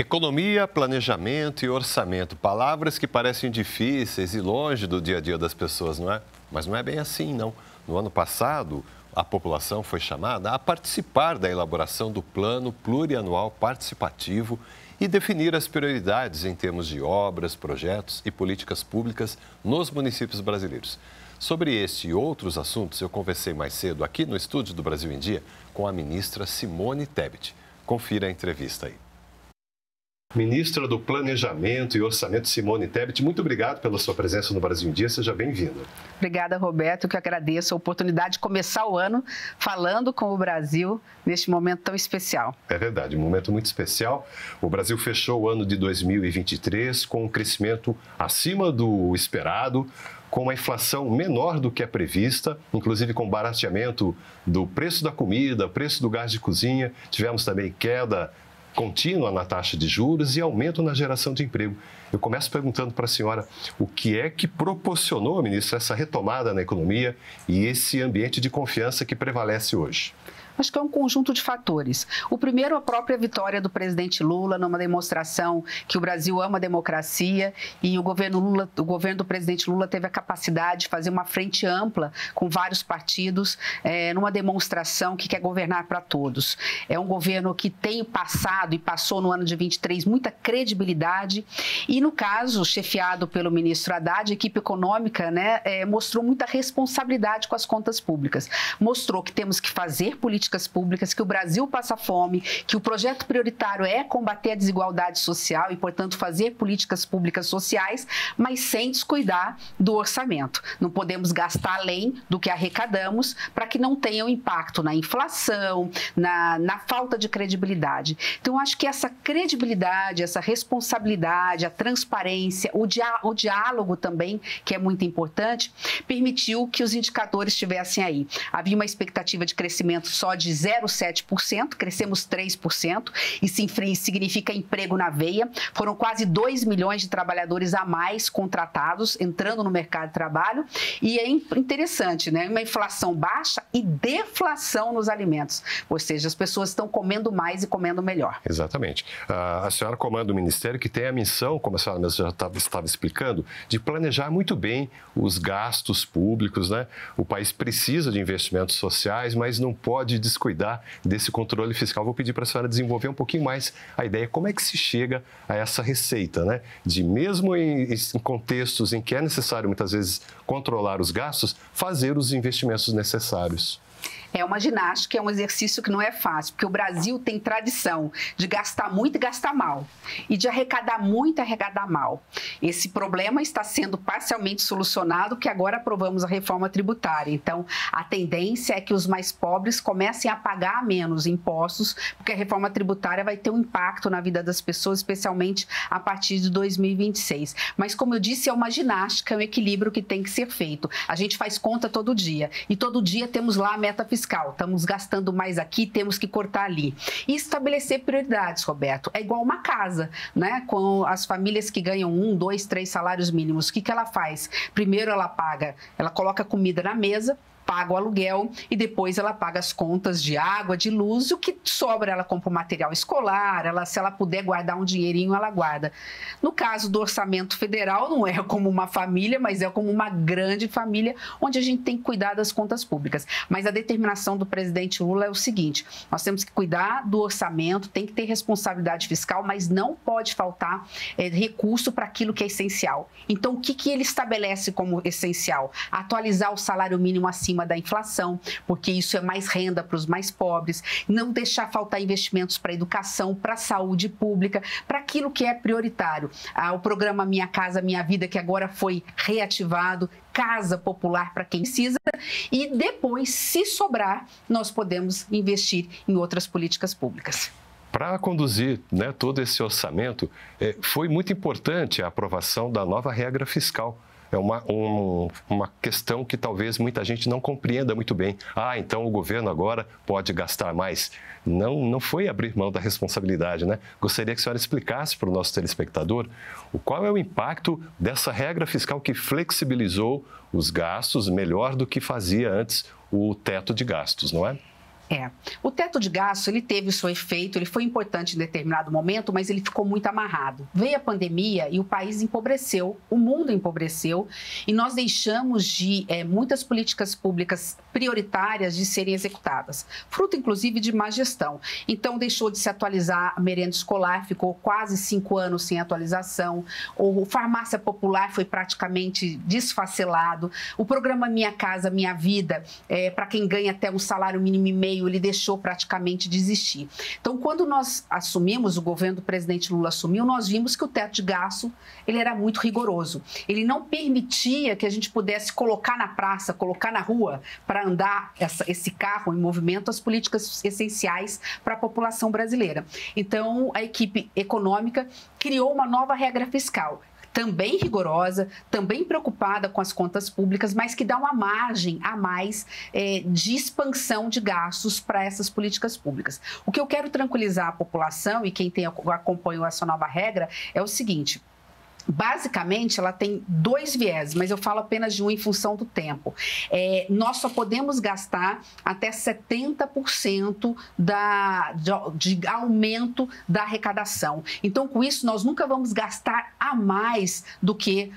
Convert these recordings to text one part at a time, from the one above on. Economia, planejamento e orçamento. Palavras que parecem difíceis e longe do dia a dia das pessoas, não é? Mas não é bem assim, não. No ano passado, a população foi chamada a participar da elaboração do Plano Plurianual Participativo e definir as prioridades em termos de obras, projetos e políticas públicas nos municípios brasileiros. Sobre este e outros assuntos, eu conversei mais cedo aqui no estúdio do Brasil em Dia com a ministra Simone Tebet. Confira a entrevista aí. Ministra do Planejamento e Orçamento, Simone Tebet, muito obrigado pela sua presença no Brasil em Dia, seja bem-vinda. Obrigada, Roberto, que eu agradeço a oportunidade de começar o ano falando com o Brasil neste momento tão especial. É verdade, um momento muito especial. O Brasil fechou o ano de 2023 com um crescimento acima do esperado, com uma inflação menor do que a prevista, inclusive com barateamento do preço da comida, preço do gás de cozinha, tivemos também queda contínua na taxa de juros e aumento na geração de emprego. Eu começo perguntando para a senhora o que é que proporcionou, ministra, essa retomada na economia e esse ambiente de confiança que prevalece hoje. Acho que é um conjunto de fatores. O primeiro, a própria vitória do presidente Lula, numa demonstração que o Brasil ama a democracia, e o governo do presidente Lula teve a capacidade de fazer uma frente ampla com vários partidos, numa demonstração que quer governar para todos. É um governo que tem passado e passou no ano de 23 muita credibilidade e, no caso, chefiado pelo ministro Haddad, a equipe econômica, né, mostrou muita responsabilidade com as contas públicas. Mostrou que temos que fazer políticas públicas, que o Brasil passa fome, que o projeto prioritário é combater a desigualdade social e, portanto, fazer políticas públicas sociais, mas sem descuidar do orçamento. Não podemos gastar além do que arrecadamos para que não tenha um impacto na inflação, na falta de credibilidade. Então, acho que essa credibilidade, essa responsabilidade, a transparência, o diálogo também, que é muito importante, permitiu que os indicadores estivessem aí. Havia uma expectativa de crescimento só de 0,7%, crescemos 3%, isso significa emprego na veia. Foram quase 2 milhões de trabalhadores a mais contratados, entrando no mercado de trabalho. E é interessante, né? Uma inflação baixa e deflação nos alimentos, ou seja, as pessoas estão comendo mais e comendo melhor. Exatamente. A senhora comanda o Ministério que tem a missão, como a senhora já estava explicando, de planejar muito bem os gastos públicos, né? O país precisa de investimentos sociais, mas não pode descuidar desse controle fiscal. Vou pedir para a senhora desenvolver um pouquinho mais a ideia, como é que se chega a essa receita, né? De mesmo em contextos em que é necessário, muitas vezes, controlar os gastos, fazer os investimentos necessários. É uma ginástica, é um exercício que não é fácil, porque o Brasil tem tradição de gastar muito e gastar mal, e de arrecadar muito e arrecadar mal. Esse problema está sendo parcialmente solucionado, porque agora aprovamos a reforma tributária. Então, a tendência é que os mais pobres comecem a pagar menos impostos, porque a reforma tributária vai ter um impacto na vida das pessoas, especialmente a partir de 2026. Mas, como eu disse, é uma ginástica, é um equilíbrio que tem que ser feito. A gente faz conta todo dia, e todo dia temos lá a meta fiscal, estamos gastando mais aqui, temos que cortar ali. E estabelecer prioridades, Roberto, é igual uma casa, né? Com as famílias que ganham 1, 2, 3 salários mínimos, o que ela faz? Primeiro ela paga, ela coloca comida na mesa, paga o aluguel e depois ela paga as contas de água, de luz, e o que sobra ela compra o material escolar, se ela puder guardar um dinheirinho, ela guarda. No caso do orçamento federal, não é como uma família, mas é como uma grande família, onde a gente tem que cuidar das contas públicas. Mas a determinação do presidente Lula é o seguinte, nós temos que cuidar do orçamento, tem que ter responsabilidade fiscal, mas não pode faltar recurso para aquilo que é essencial. Então, o que ele estabelece como essencial? Atualizar o salário mínimo acima da inflação, porque isso é mais renda para os mais pobres, não deixar faltar investimentos para a educação, para a saúde pública, para aquilo que é prioritário. O programa Minha Casa Minha Vida, que agora foi reativado, casa popular para quem precisa, e depois, se sobrar, nós podemos investir em outras políticas públicas. Para conduzir, né, todo esse orçamento, foi muito importante a aprovação da nova regra fiscal. É uma questão que talvez muita gente não compreenda muito bem. Ah, então o governo agora pode gastar mais. Não foi abrir mão da responsabilidade, né? Gostaria que a senhora explicasse para o nosso telespectador qual é o impacto dessa regra fiscal que flexibilizou os gastos melhor do que fazia antes o teto de gastos, não é? É. O teto de gasto, ele teve o seu efeito, ele foi importante em determinado momento, mas ele ficou muito amarrado. Veio a pandemia e o país empobreceu, o mundo empobreceu, e nós deixamos de muitas políticas públicas prioritárias de serem executadas, fruto inclusive de má gestão. Então deixou de se atualizar a merenda escolar, ficou quase 5 anos sem atualização, o farmácia popular foi praticamente desfacelado, o programa Minha Casa Minha Vida, para quem ganha até um salário mínimo e meio, ele deixou praticamente de existir. Então, quando nós assumimos, o governo do presidente Lula assumiu, nós vimos que o teto de gasto, ele era muito rigoroso. Ele não permitia que a gente pudesse colocar na praça, colocar na rua, para andar esse carro em movimento, as políticas essenciais para a população brasileira. Então, a equipe econômica criou uma nova regra fiscal, também rigorosa, também preocupada com as contas públicas, mas que dá uma margem a mais de expansão de gastos para essas políticas públicas. O que eu quero tranquilizar a população e quem acompanhou essa nova regra é o seguinte... Basicamente, ela tem 2 viés, mas eu falo apenas de um em função do tempo. Nós só podemos gastar até 70% de aumento da arrecadação. Então, com isso, nós nunca vamos gastar a mais do que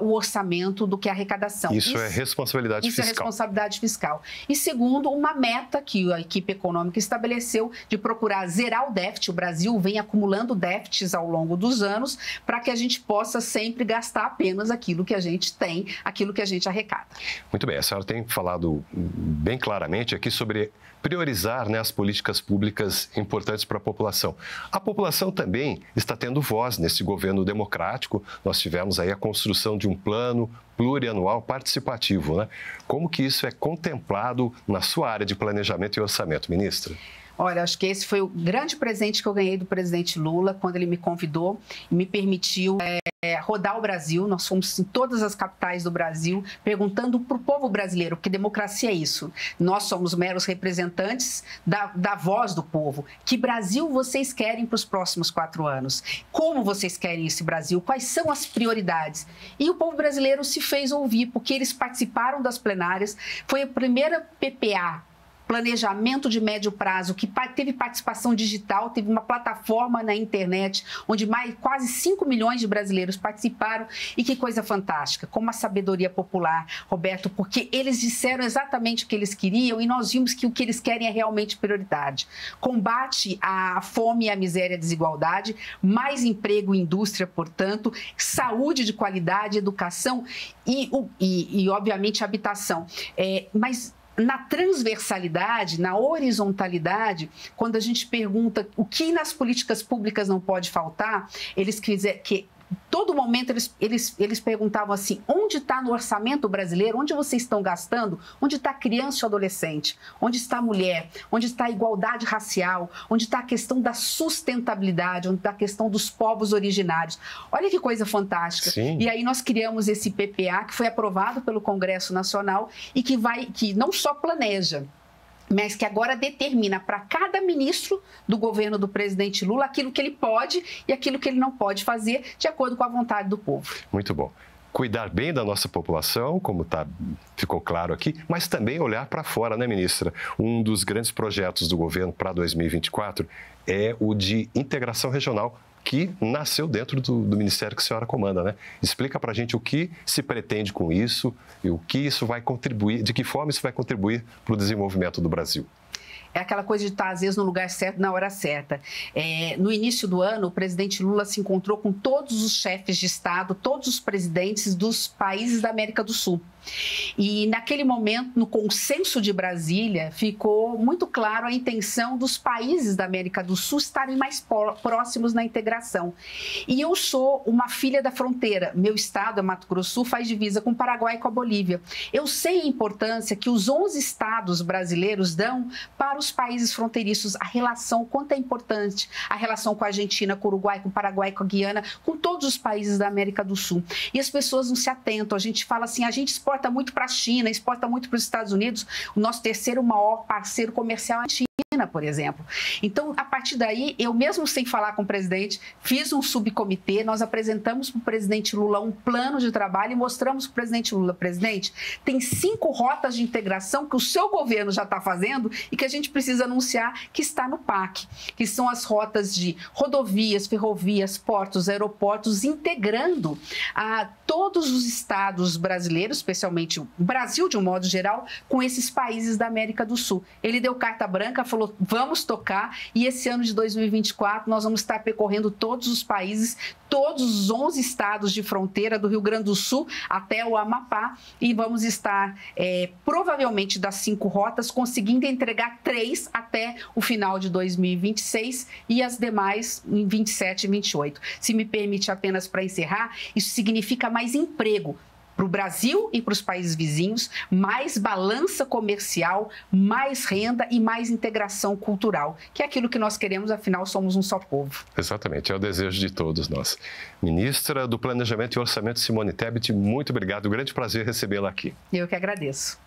o orçamento, do que a arrecadação. Isso é responsabilidade fiscal. Isso é responsabilidade fiscal. E segundo, uma meta que a equipe econômica estabeleceu de procurar zerar o déficit. O Brasil vem acumulando déficits ao longo dos anos para que a gente possa sempre gastar apenas aquilo que a gente tem, aquilo que a gente arrecada. Muito bem, a senhora tem falado bem claramente aqui sobre priorizar, né, as políticas públicas importantes para a população. A população também está tendo voz nesse governo democrático. Nós tivemos aí a construção de um plano plurianual participativo, né? Como que isso é contemplado na sua área de planejamento e orçamento, ministra? Olha, acho que esse foi o grande presente que eu ganhei do presidente Lula, quando ele me convidou e me permitiu rodar o Brasil. Nós fomos em todas as capitais do Brasil, perguntando para o povo brasileiro, porque democracia é isso. Nós somos meros representantes da voz do povo. Que Brasil vocês querem para os próximos 4 anos? Como vocês querem esse Brasil? Quais são as prioridades? E o povo brasileiro se fez ouvir, porque eles participaram das plenárias. Foi a primeira PPA, planejamento de médio prazo, que teve participação digital, teve uma plataforma na internet, onde quase 5 milhões de brasileiros participaram. E que coisa fantástica, como a sabedoria popular, Roberto, porque eles disseram exatamente o que eles queriam e nós vimos que o que eles querem é realmente prioridade. Combate à fome, à miséria e à desigualdade, mais emprego e indústria, portanto, saúde de qualidade, educação e obviamente, habitação. Mas na transversalidade, na horizontalidade, quando a gente pergunta o que nas políticas públicas não pode faltar, eles quiserem que... Todo momento eles perguntavam assim, onde está no orçamento brasileiro, onde vocês estão gastando, onde está criança e adolescente, onde está a mulher, onde está a igualdade racial, onde está a questão da sustentabilidade, onde está a questão dos povos originários. Olha que coisa fantástica. Sim. E aí nós criamos esse PPA, que foi aprovado pelo Congresso Nacional e que não só planeja, mas que agora determina para cada ministro do governo do presidente Lula aquilo que ele pode e aquilo que ele não pode fazer, de acordo com a vontade do povo. Muito bom. Cuidar bem da nossa população, como ficou claro aqui, mas também olhar para fora, né, ministra? Um dos grandes projetos do governo para 2024 é o de integração regional, que nasceu dentro do ministério que a senhora comanda, né? Explica para a gente o que se pretende com isso e o que isso vai contribuir, de que forma isso vai contribuir para o desenvolvimento do Brasil. É aquela coisa de estar, às vezes, no lugar certo, na hora certa. No início do ano, o presidente Lula se encontrou com todos os chefes de Estado, todos os presidentes dos países da América do Sul. E, naquele momento, no consenso de Brasília, ficou muito claro a intenção dos países da América do Sul estarem mais próximos na integração. E eu sou uma filha da fronteira. Meu estado, Mato Grosso do Sul, faz divisa com o Paraguai e com a Bolívia. Eu sei a importância que os 11 estados brasileiros dão para os países fronteiriços, a relação, quanto é importante, a relação com a Argentina, com o Uruguai, com o Paraguai, com a Guiana, com todos os países da América do Sul. E as pessoas não se atentam. A gente fala assim, a gente exporta muito para a China, exporta muito para os Estados Unidos. O nosso terceiro maior parceiro comercial é a China. Argentina, por exemplo. Então, a partir daí, eu mesmo sem falar com o presidente, fiz um subcomitê, nós apresentamos para o presidente Lula um plano de trabalho e mostramos para o presidente Lula, presidente, tem 5 rotas de integração que o seu governo já está fazendo e que a gente precisa anunciar que está no PAC, que são as rotas de rodovias, ferrovias, portos, aeroportos, integrando a todos os estados brasileiros, especialmente o Brasil de um modo geral, com esses países da América do Sul. Ele deu carta branca, falou, vamos tocar, e esse ano de 2024 nós vamos estar percorrendo todos os países, todos os 11 estados de fronteira, do Rio Grande do Sul até o Amapá, e vamos estar, provavelmente das 5 rotas, conseguindo entregar 3 até o final de 2026 e as demais em 27 e 28. Se me permite apenas para encerrar, isso significa mais emprego para o Brasil e para os países vizinhos, mais balança comercial, mais renda e mais integração cultural, que é aquilo que nós queremos, afinal, somos um só povo. Exatamente, é o desejo de todos nós. Ministra do Planejamento e Orçamento, Simone Tebet, muito obrigado, grande prazer recebê-la aqui. Eu que agradeço.